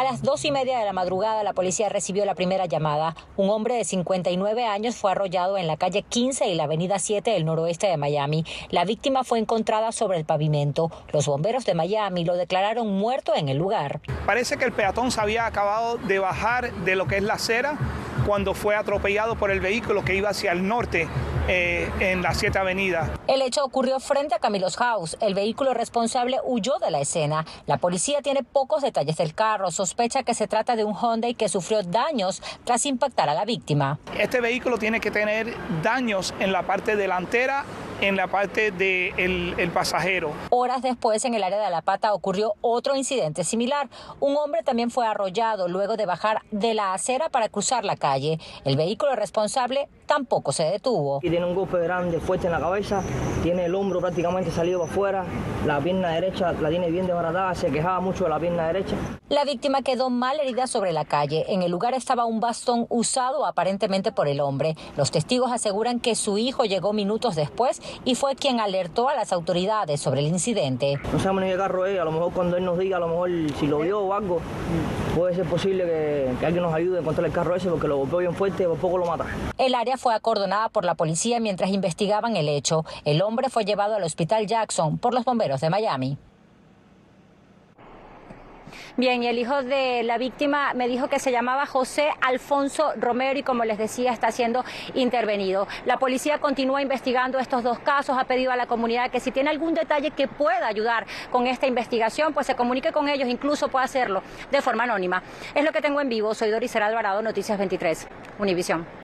A las 2:30 de la madrugada, la policía recibió la primera llamada. Un hombre de 59 años fue arrollado en la calle 15 y la avenida 7 del noroeste de Miami. La víctima fue encontrada sobre el pavimento. Los bomberos de Miami lo declararon muerto en el lugar. Parece que el peatón se había acabado de bajar de lo que es la acera cuando fue atropellado por el vehículo que iba hacia el norte en la 7 Avenida. El hecho ocurrió frente a Camilo's House. El vehículo responsable huyó de la escena. La policía tiene pocos detalles del carro. Sospecha que se trata de un Hyundai que sufrió daños tras impactar a la víctima. Este vehículo tiene que tener daños en la parte delantera, en la parte del pasajero. Horas después, en el área de La Pata, ocurrió otro incidente similar. Un hombre también fue arrollado luego de bajar de la acera para cruzar la calle. El vehículo responsable tampoco se detuvo. Y tiene un golpe grande, fuerte en la cabeza, tiene el hombro prácticamente salido para afuera, la pierna derecha la tiene bien desbaratada, se quejaba mucho de la pierna derecha. La víctima quedó mal herida sobre la calle. En el lugar estaba un bastón usado aparentemente por el hombre. Los testigos aseguran que su hijo llegó minutos después y fue quien alertó a las autoridades sobre el incidente. No sabemos ni qué carro es, a lo mejor cuando él nos diga, a lo mejor si lo vio o algo, puede ser posible que alguien nos ayude a encontrar el carro ese porque lo golpeó bien fuerte y por poco lo mata. El área fue acordonada por la policía mientras investigaban el hecho. El hombre fue llevado al hospital Jackson por los bomberos de Miami. Bien, y el hijo de la víctima me dijo que se llamaba José Alfonso Romero y, como les decía, está siendo intervenido. La policía continúa investigando estos dos casos. Ha pedido a la comunidad que si tiene algún detalle que pueda ayudar con esta investigación, pues se comunique con ellos, incluso puede hacerlo de forma anónima. Es lo que tengo en vivo. Soy Doris Alvarado, Noticias 23, Univisión.